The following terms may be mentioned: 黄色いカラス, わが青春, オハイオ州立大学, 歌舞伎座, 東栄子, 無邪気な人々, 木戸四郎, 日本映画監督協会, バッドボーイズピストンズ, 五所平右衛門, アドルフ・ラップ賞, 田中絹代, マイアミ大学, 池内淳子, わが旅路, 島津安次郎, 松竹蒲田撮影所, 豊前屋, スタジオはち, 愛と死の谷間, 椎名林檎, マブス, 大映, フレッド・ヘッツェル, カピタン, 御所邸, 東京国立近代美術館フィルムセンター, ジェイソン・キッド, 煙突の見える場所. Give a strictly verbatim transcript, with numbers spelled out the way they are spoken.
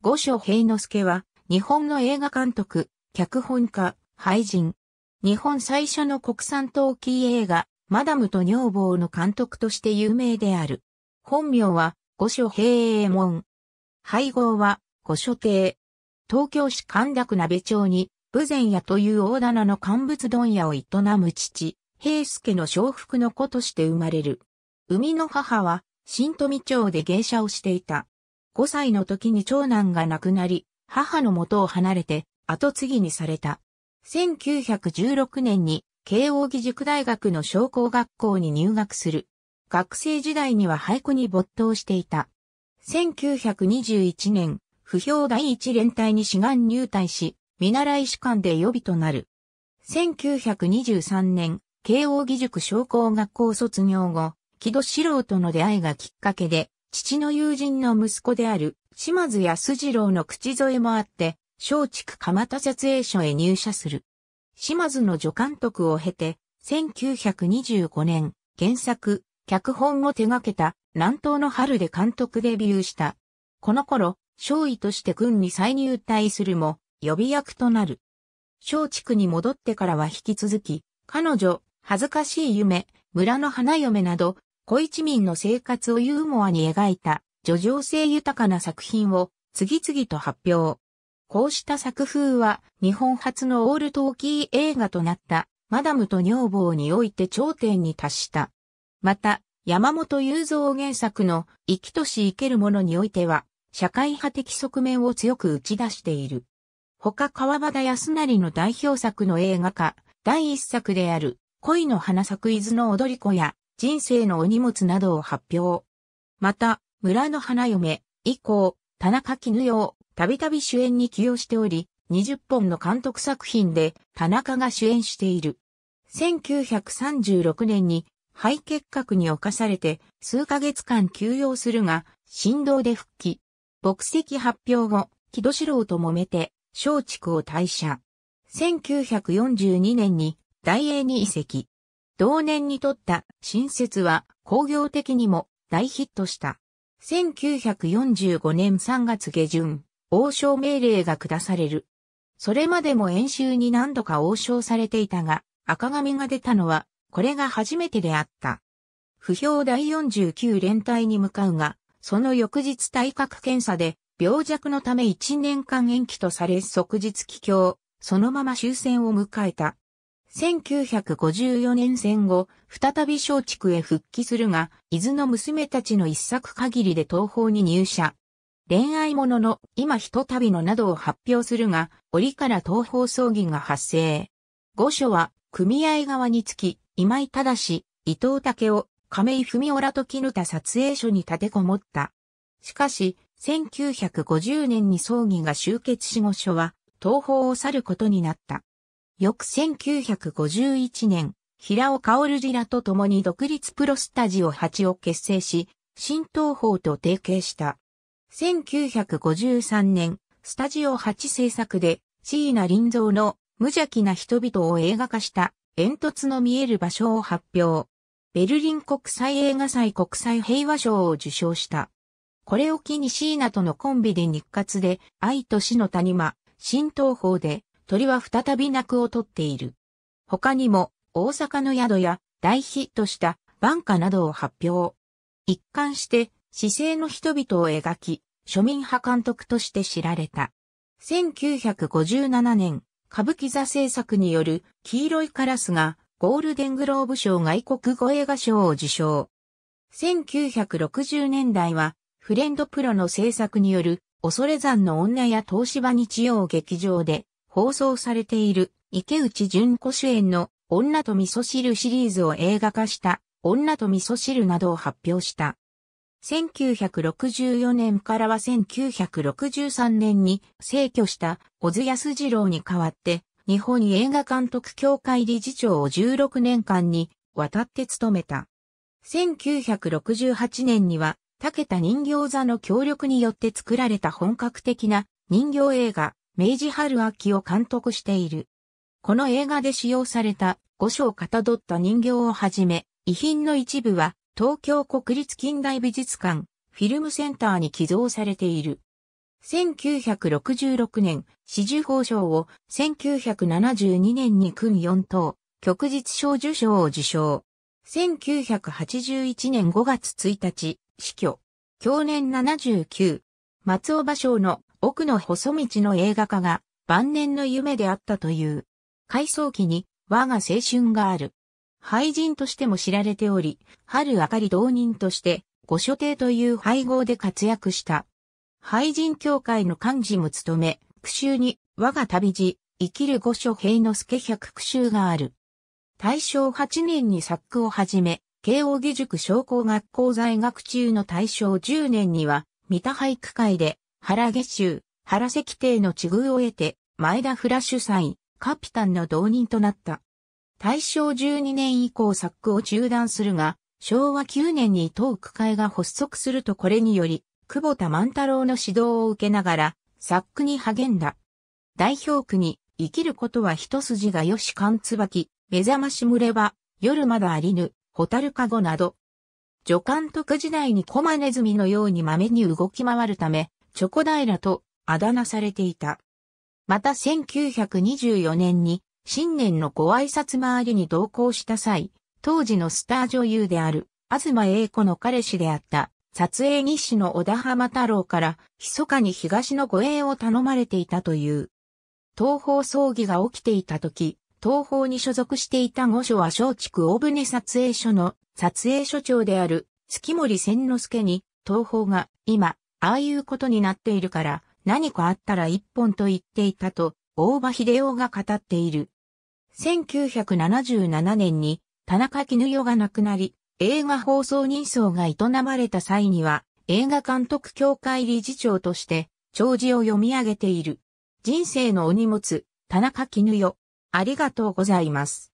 五所平之助は、日本の映画監督、脚本家、俳人。日本最初の国産トーキー映画、マダムと女房の監督として有名である。本名は、五所平右衛門。俳号は、五所亭。東京市神田区鍋町に、豊前屋という大棚の乾物問屋を営む父、平助の妾腹の子として生まれる。生みの母は、新富町で芸者をしていた。ごさいの時に長男が亡くなり、母の元を離れて、後継ぎにされた。せんきゅうひゃくじゅうろくねんに、慶應義塾大学の商工学校に入学する。学生時代には俳句に没頭していた。せんきゅうひゃくにじゅういちねん、歩兵第一連隊に志願入隊し、見習い士官で予備となる。せんきゅうひゃくにじゅうさんねん、慶應義塾商工学校卒業後、木戸四郎との出会いがきっかけで、父の友人の息子である島津安次郎の口添えもあって、松竹蒲田撮影所へ入社する。島津の助監督を経て、せんきゅうひゃくにじゅうごねん、原作、脚本を手掛けた南東の春で監督デビューした。この頃、少尉として軍に再入隊するも、予備役となる。松竹に戻ってからは引き続き、彼女、恥ずかしい夢、村の花嫁など、小一民の生活をユーモアに描いた、叙情性豊かな作品を次々と発表。こうした作風は日本初のオールトーキー映画となったマダムと女房において頂点に達した。また、山本雄三原作の生きとし生けるものにおいては、社会派的側面を強く打ち出している。他川端康成の代表作の映画化、第一作である恋の花咲く伊豆の踊り子や、人生のお荷物などを発表。また、村の花嫁以降、田中絹代をたびたび主演に起用しており、にじゅっぽんの監督作品で田中が主演している。せんきゅうひゃくさんじゅうろくねんに肺結核に侵されて数ヶ月間休養するが、振動で復帰。牧籍発表後、木戸四郎と揉めて松竹を退社。せんきゅうひゃくよんじゅうにねんに大映に移籍。同年に撮った新説は興行的にも大ヒットした。せんきゅうひゃくよんじゅうごねんさんがつ下旬、王賞命令が下される。それまでも演習に何度か王賞されていたが、赤紙が出たのはこれが初めてであった。歩兵第よんじゅうきゅう連隊に向かうが、その翌日体格検査で病弱のためいちねんかん延期とされ即日帰郷、そのまま終戦を迎えた。せんきゅうひゃくごじゅうよねん戦後、再び松竹へ復帰するが、伊豆の娘たちの一作限りで東宝に入社。恋愛ものの今ひとたびのなどを発表するが、折から東宝争議が発生。五所は、組合側につき、今井正、伊藤武夫、亀井文夫らと砧撮影所に立てこもった。しかし、せんきゅうひゃくごじゅうねんに争議が終結し五所は、東宝を去ることになった。翌せんきゅうひゃくごじゅういちねん、平尾薫次らと共に独立プロスタジオはちを結成し、新東宝と提携した。せんきゅうひゃくごじゅうさんねん、スタジオはち制作で、椎名林檎の無邪気な人々を映画化した、煙突の見える場所を発表。ベルリン国際映画祭国際平和賞を受賞した。これを機に椎名とのコンビで日活で、愛と死の谷間、新東宝で、鳥は再び鳴を取っている。他にも、大阪の宿や大ヒットした晩夏などを発表。一貫して、市井の人々を描き、庶民派監督として知られた。せんきゅうひゃくごじゅうななねん、歌舞伎座制作による黄色いカラスがゴールデングローブ賞外国語映画賞を受賞。せんきゅうひゃくろくじゅうねんだいは、フレンドプロの制作による恐山の女や東芝日曜劇場で、放送されている池内淳子主演の女と味噌汁シリーズを映画化した女と味噌汁などを発表した。せんきゅうひゃくろくじゅうよねんからはせんきゅうひゃくろくじゅうさんねんに逝去した小津安二郎に代わって日本映画監督協会理事長をじゅうろくねんかんにわたって務めた。せんきゅうひゃくろくじゅうはちねんには竹田人形座の協力によって作られた本格的な人形映画明治春秋を監督している。この映画で使用された五所をかたどった人形をはじめ、遺品の一部は東京国立近代美術館、フィルムセンターに寄贈されている。せんきゅうひゃくろくじゅうろくねん、紫綬褒章を、せんきゅうひゃくななじゅうにねんに勲よん等、旭日小綬章を受章。せんきゅうひゃくはちじゅういちねんごがつついたち、死去。享年ななじゅうきゅう。松尾芭蕉の奥の細道の映画化が晩年の夢であったという。回想記に我が青春がある。俳人としても知られており、春あかり同人として御所邸という俳号で活躍した。俳人協会の幹事も務め、句集に我が旅路、生きる御所平之助百句集がある。大正はちねんに作句を始め、慶應義塾商工学校在学中の大正じゅうねんには、三田俳句会で、原月秋、原石亭の知遇を得て、前田フラ主催、カピタンの同人となった。大正じゅうにねん以降作句を中断するが、昭和きゅうねんに当句会が発足するとこれにより、久保田万太郎の指導を受けながら、作句に励んだ。代表句に、生きることは一筋がよし寒椿、目覚ましむれば、夜まだありぬ、蛍かごなど。助監督時代にコマネズミのように豆に動き回るため、チョコ平とあだ名されていた。またせんきゅうひゃくにじゅうよねんに新年のご挨拶回りに同行した際、当時のスター女優である、東栄子の彼氏であった、撮影技師の小田浜太郎から、密かに東の護衛を頼まれていたという。東宝争議が起きていた時、東宝に所属していた御所は松竹大船撮影所の撮影所長である月森千之助に東宝が今ああいうことになっているから何かあったら一本と言っていたと大場秀夫が語っている。せんきゅうひゃくななじゅうななねんに田中絹代が亡くなり映画放送人相が営まれた際には映画監督協会理事長として弔辞を読み上げている。人生のお荷物、田中絹代。ありがとうございます。